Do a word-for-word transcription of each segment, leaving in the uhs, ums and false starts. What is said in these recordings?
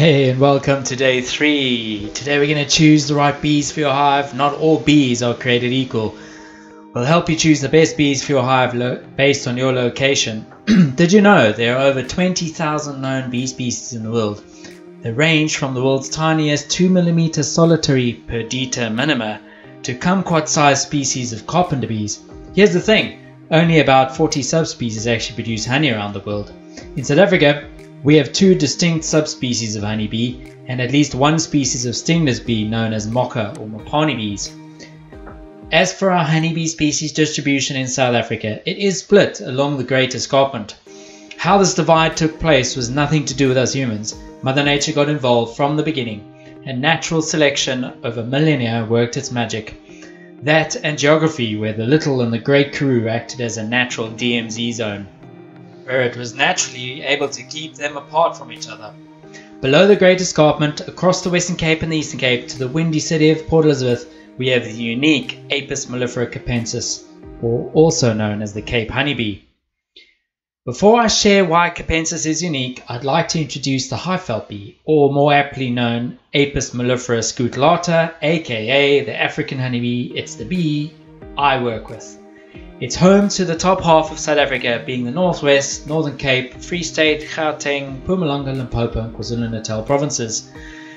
Hey, and welcome to day three. Today we're going to choose the right bees for your hive. Not all bees are created equal. We'll help you choose the best bees for your hive based on your location. Did you know there are over twenty thousand known bee species in the world? They range from the world's tiniest two millimeter solitary Perdita minima to kumquat-sized species of carpenter bees. Here's the thing, only about forty subspecies actually produce honey around the world. In South Africa, we have two distinct subspecies of honeybee and at least one species of stingless bee known as mocha or mopani bees. As for our honeybee species distribution in South Africa, it is split along the Great Escarpment. How this divide took place was nothing to do with us humans. Mother Nature got involved from the beginning, and natural selection over millennia worked its magic. That and geography, where the Little and the Great Karoo acted as a natural D M Z zone, where it was naturally able to keep them apart from each other. Below the Great Escarpment, across the Western Cape and the Eastern Cape to the windy city of Port Elizabeth, we have the unique Apis mellifera capensis, or also known as the Cape honeybee. Before I share why capensis is unique, I'd like to introduce the highveld bee, or more aptly known, Apis mellifera scutellata, aka the African honeybee. It's the bee I work with. It's home to the top half of South Africa, being the Northwest, Northern Cape, Free State, Gauteng, Mpumalanga, Limpopo and KwaZulu-Natal provinces.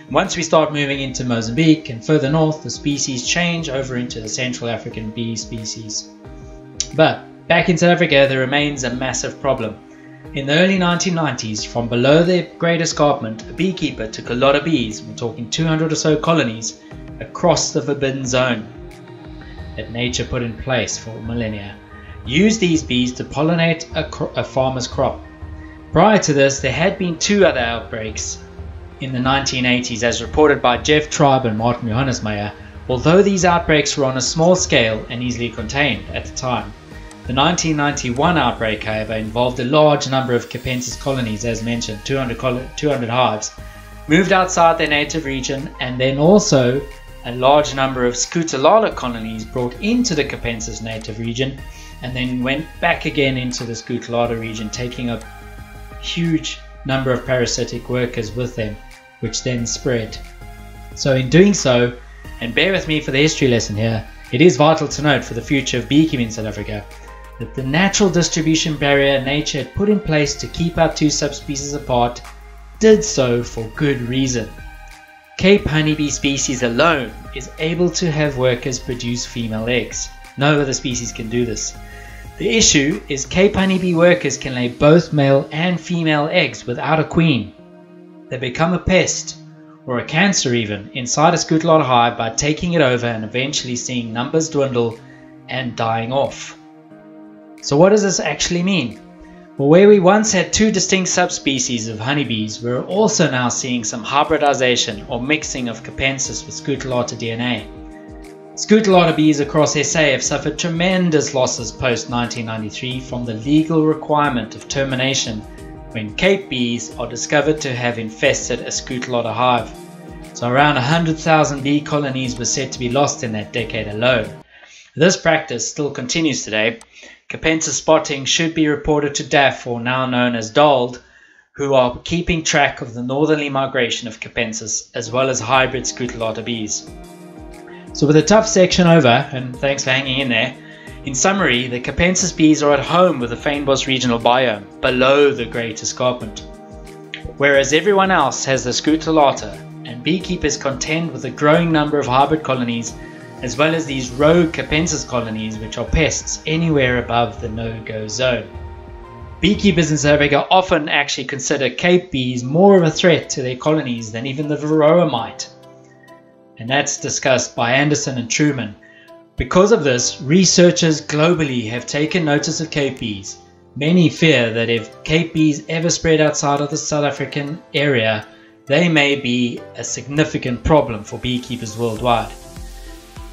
Once we start moving into Mozambique and further north, the species change over into the Central African bee species. But back in South Africa, there remains a massive problem. In the early nineteen nineties, from below the Great Escarpment, a beekeeper took a lot of bees, we're talking two hundred or so colonies, across the forbidden zone that nature put in place for millennia. Use these bees to pollinate a, a farmer's crop. Prior to this, there had been two other outbreaks in the nineteen eighties as reported by Jeff Tribe and Martin Johannesmeier, although these outbreaks were on a small scale and easily contained at the time. The nineteen ninety-one outbreak, however, involved a large number of capensis colonies, as mentioned, two hundred, col two hundred hives, moved outside their native region, and then also a large number of scutellata colonies brought into the capensis native region and then went back again into the scutellata region, taking a huge number of parasitic workers with them, which then spread. So in doing so, and bear with me for the history lesson here, it is vital to note for the future of beekeeping in South Africa that the natural distribution barrier nature had put in place to keep our two subspecies apart did so for good reason. Cape honeybee species alone is able to have workers produce female eggs. No other species can do this. The issue is Cape honeybee workers can lay both male and female eggs without a queen. They become a pest, or a cancer even, inside a scutellata hive by taking it over and eventually seeing numbers dwindle and dying off. So what does this actually mean? Well, where we once had two distinct subspecies of honeybees, we're also now seeing some hybridization or mixing of capensis with scutellata D N A. Scutellata bees across S A have suffered tremendous losses post nineteen ninety-three from the legal requirement of termination when Cape bees are discovered to have infested a scutellata hive. So around one hundred thousand bee colonies were said to be lost in that decade alone. This practice still continues today. Capensis spotting should be reported to D A F, or now known as Dold, who are keeping track of the northerly migration of capensis as well as hybrid scutellata bees. So with a tough section over, and thanks for hanging in there, in summary, the capensis bees are at home with the Fynbos regional biome, below the Great Escarpment, whereas everyone else has the scutellata, and beekeepers contend with a growing number of hybrid colonies as well as these rogue capensis colonies, which are pests anywhere above the no-go zone. Beekeepers in South Africa often actually consider Cape bees more of a threat to their colonies than even the Varroa mite, and that's discussed by Anderson and Truman. Because of this, researchers globally have taken notice of Cape bees. Many fear that if Cape bees ever spread outside of the South African area, they may be a significant problem for beekeepers worldwide.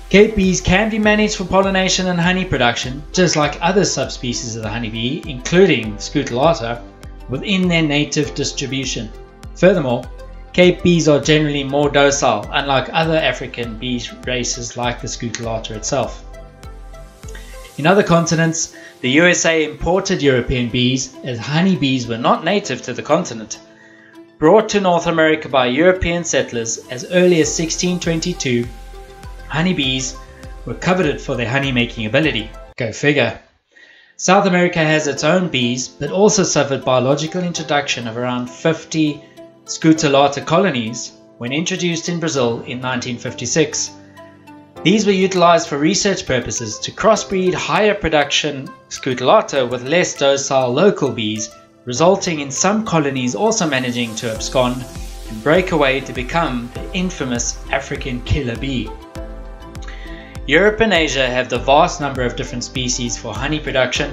Cape bees can be managed for pollination and honey production, just like other subspecies of the honeybee, including scutellata, within their native distribution. Furthermore, Cape bees are generally more docile, unlike other African bee races like the scutellata itself. In other continents, the U S A imported European bees, as honeybees were not native to the continent. brought to North America by European settlers as early as sixteen twenty-two, honeybees were coveted for their honey-making ability. Go figure. South America has its own bees, but also suffered biological introduction of around fifty Scutellata colonies when introduced in Brazil in nineteen fifty-six. These were utilized for research purposes to crossbreed higher production Scutellata with less docile local bees, resulting in some colonies also managing to abscond and break away to become the infamous African killer bee. Europe and Asia have the vast number of different species for honey production.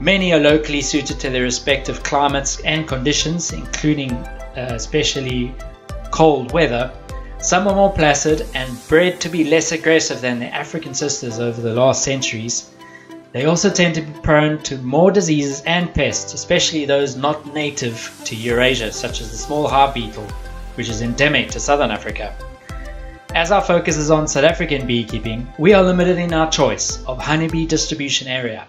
Many are locally suited to their respective climates and conditions, including uh, especially cold weather. Some are more placid and bred to be less aggressive than their African sisters over the last centuries. They also tend to be prone to more diseases and pests, especially those not native to Eurasia, such as the small har beetle, which is endemic to southern Africa. As our focus is on South African beekeeping, we are limited in our choice of honeybee distribution area.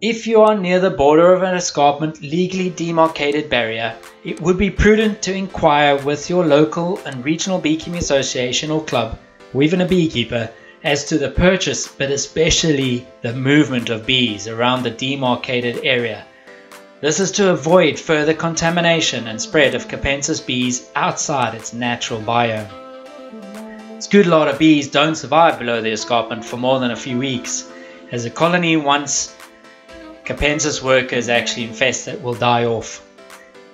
If you are near the border of an escarpment legally demarcated barrier, it would be prudent to inquire with your local and regional beekeeping association or club, or even a beekeeper, as to the purchase, but especially the movement of bees around the demarcated area. This is to avoid further contamination and spread of Capensis bees outside its natural biome. Scutellata bees don't survive below the escarpment for more than a few weeks, as the colony once Capensis workers actually infest it will die off.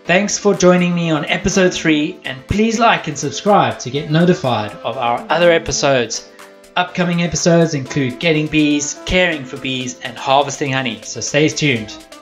Thanks for joining me on episode three, and please like and subscribe to get notified of our other episodes. Upcoming episodes include getting bees, caring for bees, and harvesting honey, so stay tuned.